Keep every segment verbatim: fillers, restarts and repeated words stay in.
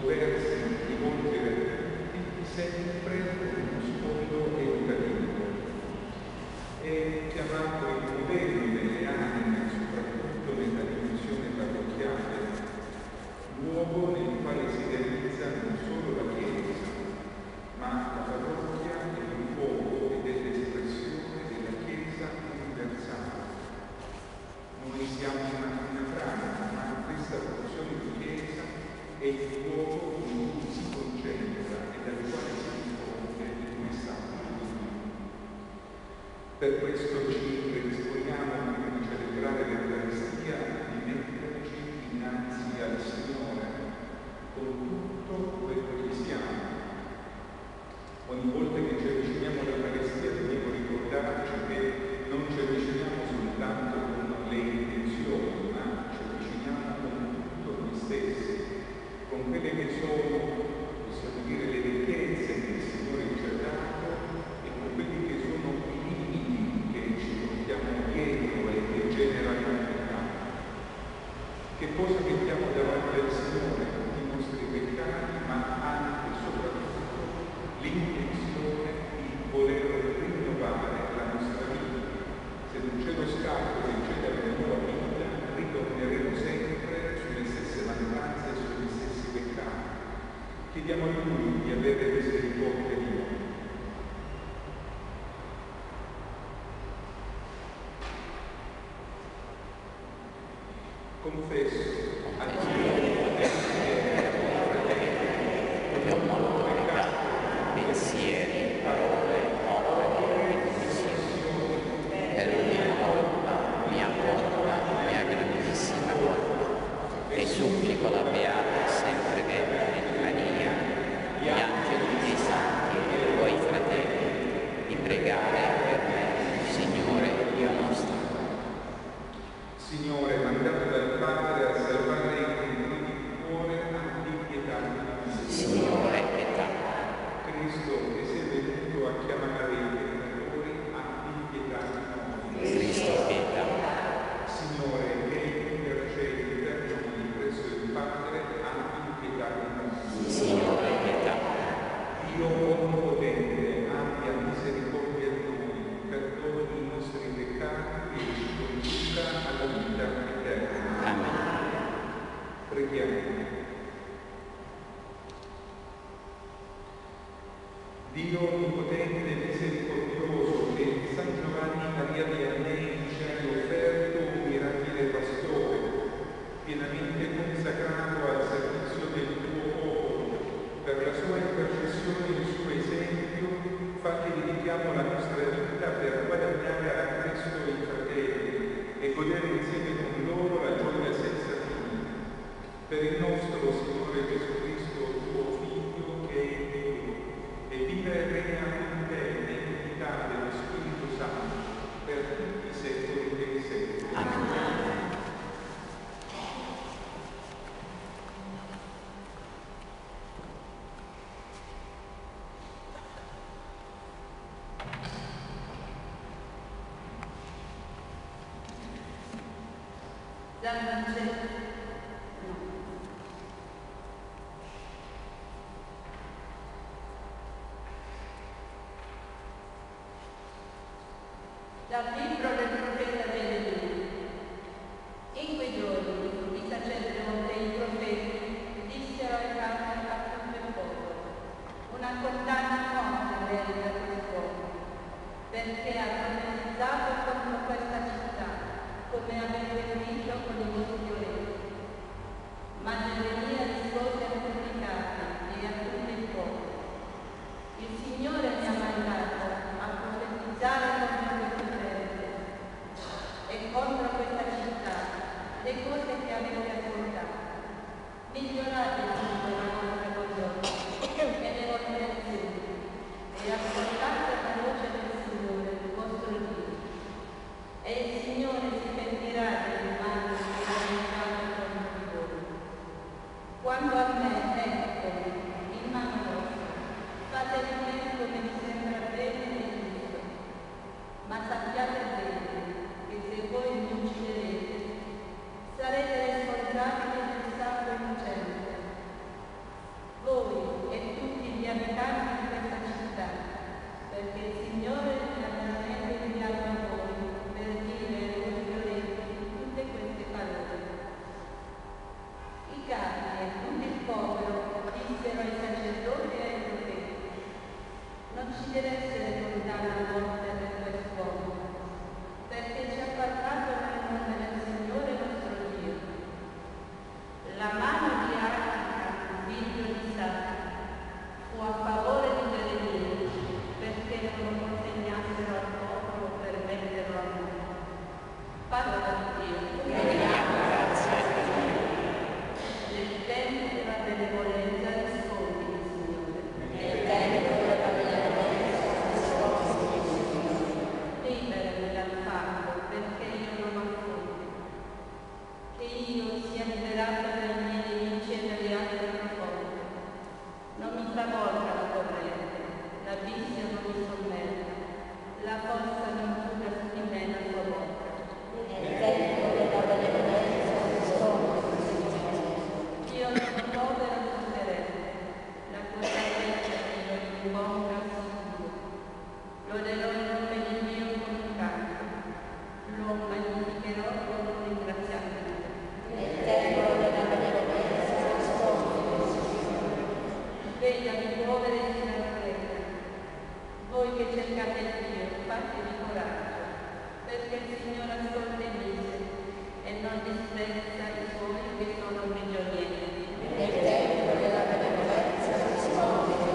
dover sempre rivolgere tutti sempre uno sfondo educativo. È chiamato il governo delle anime, soprattutto nella dimensione parrocchiale, luogo nel quale si realizza non solo la Chiesa, ma la parrocchia è un luogo ed è l'espressione della Chiesa universale. Noi siamo una è il luogo in cui si concentra e dal quale si risponde il messaggio di Dio. Per questo ci predisponiamo prima di celebrare l'Eucaristia di metterci innanzi al Signore con tutto quello che siamo. Ogni volta che ci avviciniamo all'Eucaristia dobbiamo ricordarci che non ci avviciniamo soltanto con le intenzioni, ma ci avviciniamo con tutto noi stessi, con quelle che sono, possiamo dire, le ricchezze che il Signore ci ha dato e con quelli che sono i limiti che ci portiamo dietro e che generalizziamo. Che cosa mettiamo davanti al Signore? I nostri peccati, ma anche e soprattutto l'intenzione di voler rinnovare la nostra vita. Se non c'è lo scatto che c'è della nuova vita, ritorneremo sempre sulle stesse mancanze e sulle stesse. Chiediamo a Lui di avere misericordia di noi. Confesso a Dio e a ogni peccato, pensieri, parole, opere, decisioni, per mia colpa, mia colpa, mia grandissima colpa, e supplico la Beata sempre Vergine Maria, gli angeli dei santi e i tuoi fratelli, di pregare per me, Signore Dio nostro. Signore, mandato dal Padre a salvare i criminali di cuore, abbi pietà di noi. Signore, pietà. Cristo, che sei venuto a chiamare i peccatori, abbi pietà di noi. Cristo, pietà. Signore, che Signore, pietà. Dio Onnipotente, abbia misericordia di noi, perdoni i nostri peccati e ci conduca alla vita eterna. Amen. Preghiamo. Dio Onnipotente, misericordioso, che San Giovanni Maria di Annei ci ha offerto un mirabile pastore, pienamente consacrato al servizio del tuo popolo. Per la sua intercessione e il suo esempio, fa che dedichiamo la nostra vita per guadagnare a Cristo i fratelli e godere insieme con loro la gioia senza fine. Per il nostro Signore Gesù Cristo, tuo Figlio, che è Dio, e vive e regna con te nell'unità dello Spirito Santo, per tutti i secoli dei secoli. Amen. Dal Vangelo, no. o a favore di Benedetto, perché non lo consegnassero al popolo per venderlo a noi. Parola di Dio. Grazie a Dio. Nel tempo della benevolenza rispondi, Signore. Nel tempo della benevolenza rispondi, Signore. Liberami dal fatto, perché io non ho fronte. Che io sia liberato dai miei nemici e dalle altre. Non mi travolga la corrente, la vizia non mi sommerga, la forza non chiuda in me la sua bocca. Nel tempo della benevolenza rispondi, Signore. Io sono povera e sofferente, la coscienza che lo invoca sicuro. Loderò il nome di Dio con un canto, lo magnificherò con un ringraziamento. Nel tempo della benevolenza rispondi. Svegliami, poveri e sinastrella, voi che cercate Dio, fatevi coraggio, perché il Signore ascolta i miei e non disprezza i suoi che sono obbedienti. Nel tempo della benevolenza rispondi, Signore.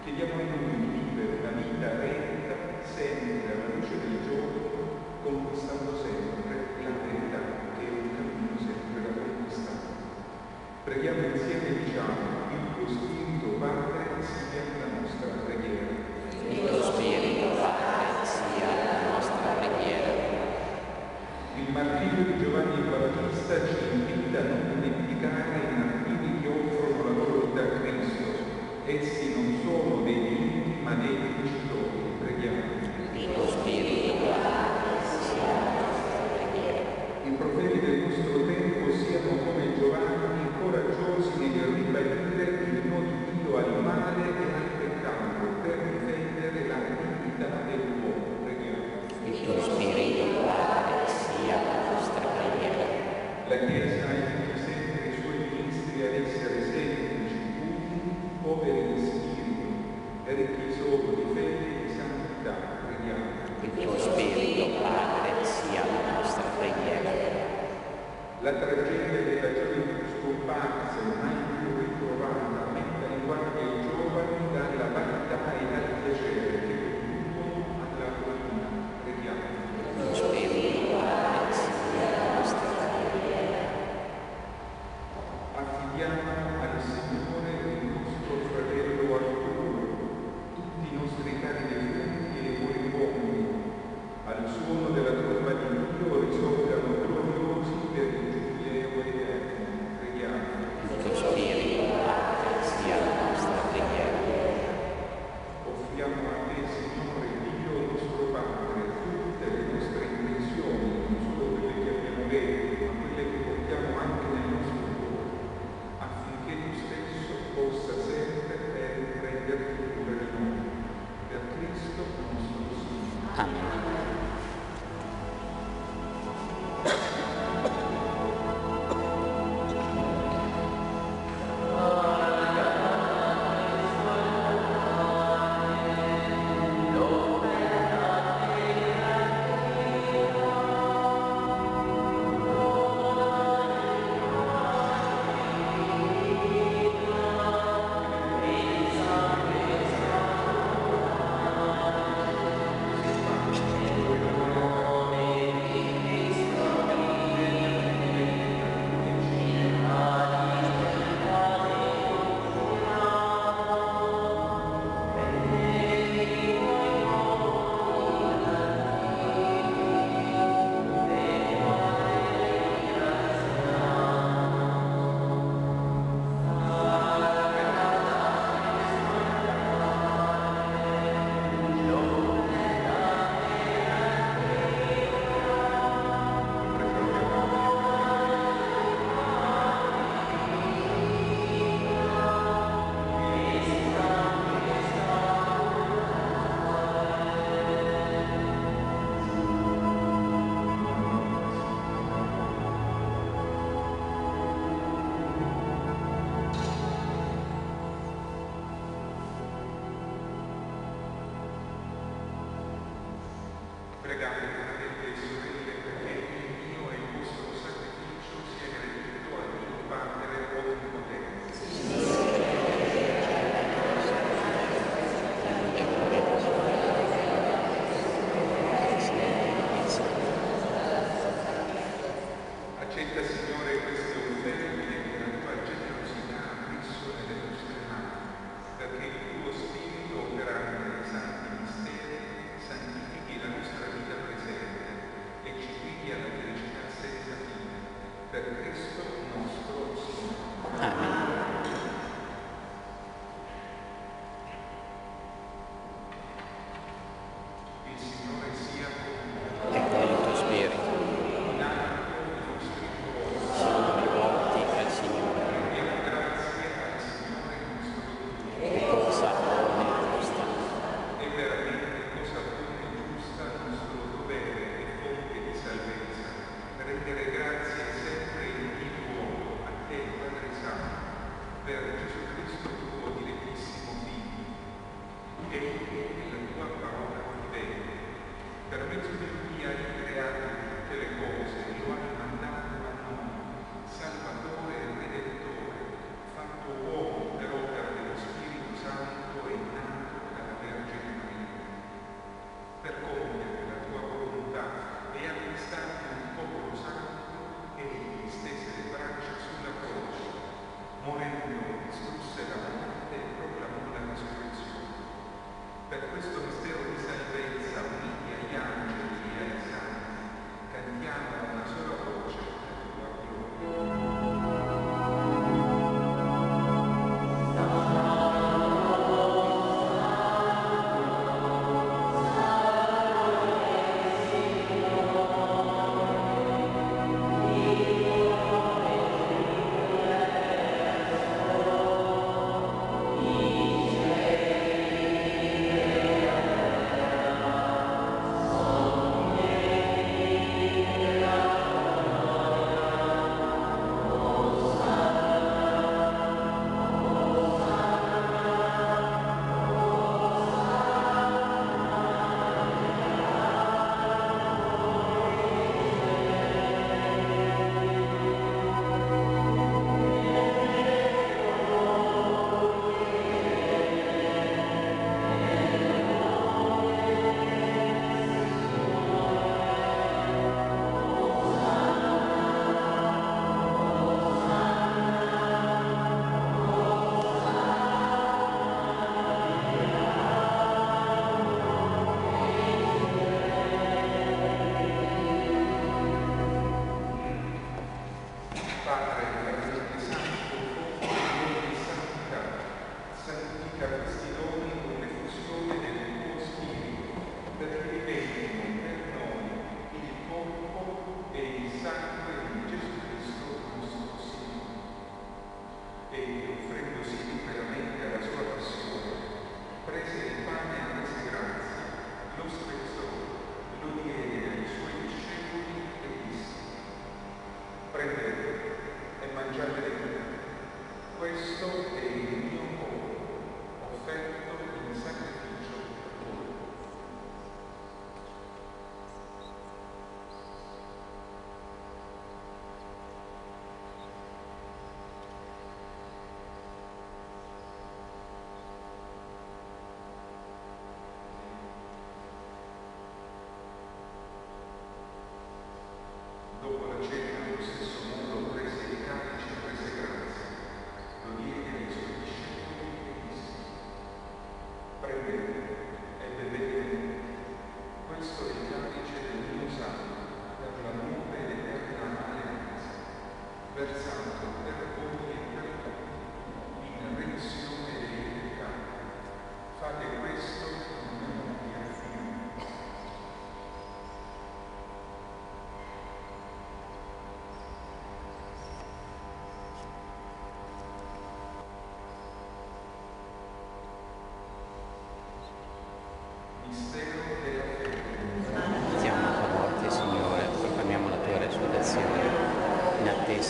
Chiediamo a Lui di vivere la vita reale essi non sono dei delitti ma dei vincitori. Preghiamo. Il tuo spirito guarda sia la nostra preghiera. I profeti del nostro tempo siano come Giovanni, coraggiosi nel ribadire il no di Dio al male e al peccato per difendere la dignità dell'uomo. Preghiamo. Il tuo spirito guarda sia la nostra preghiera. La Chiesa è sempre i suoi ministri ad essere semplici, puri, poveri di spirito, ricchi solo di fede e di santità. Preghiamo. Il tuo spirito, Padre, sia la nostra preghiera. La tragedia della gioventù scomparsa, mai più ritrovata, metta in guardia i giovani dalla vanità e dal piacere che conducono alla fortuna. Preghiamo. Il tuo spirito, Padre, sia la nostra preghiera. Affidiamo al Signore il nostro fratello Arturo, tutti i nostri cari defunti e moribondi, al suono della tromba di Dio risoppiano gloriosi per il Giubileo eterno. Preghiamo. Il tuo spirito, Padre, sia la nostra preghiera. Offriamo a te, Signore Dio, nostro Padre, tutte le nostre intenzioni, non solo quelle che abbiamo detto, ma quelle che portiamo anche nel nostro cuore, affinché tu stesso possa sempre prenderti cura di noi. Per Cristo nostro Signore. Amen. Thank you.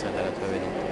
promessa della tua venuta.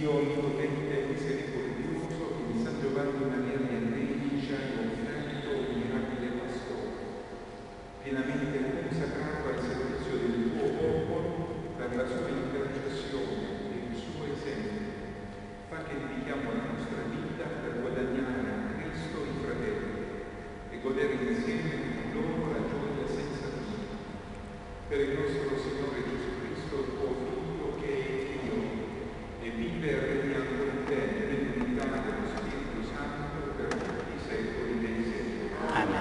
Dio onnipotente, misericordioso, che di San Giovanni Maria Vianney ci ha incontrato un mirabile pastore, pienamente consacrato al servizio del tuo popolo per la sua intercessione e il suo esempio. Fa che dedichiamo la nostra vita per guadagnare a Cristo i fratelli e godere insieme con loro la gioia senza fine. Per il nostro Signore Gesù Cristo, tuo Figlio, che è Dio, e vive e regna con te nell'unità dello Spirito Santo per tutti i secoli dei secoli. Amen.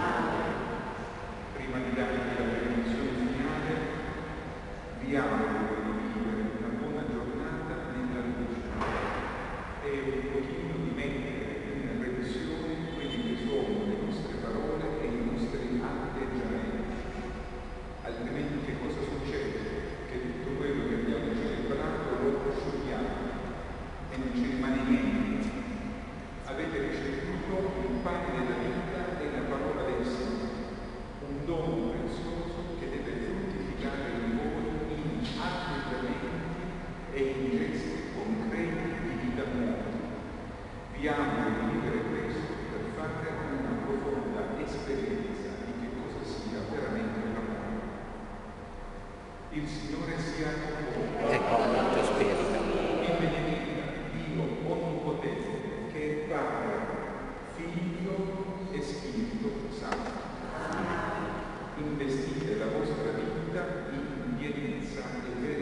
Prima di darvi la benedizione finale, vi auguro di vivere una buona giornata nella luce e un pochino di mettere in revisione quelli che sono le nostre parole e i nostri atteggiamenti. Altrimenti che cosa succede? Che tutto quello che abbiamo celebrato lo prosciughiamo e non ci rimane niente. Avete ricevuto il pane della vita e la parola del Signore, un dono prezioso che deve fruttificare in voi in atteggiamenti e in gesti concreti di vita nuova. Vi auguro di vivere questo per fare una profonda esperienza di che cosa sia veramente la parola. Il Signore sia con voi e con il tuo spirito. Vi benedica Dio Onnipotente, che è Padre, Figlio e Spirito Santo. Investite la vostra vita in pienezza e verità.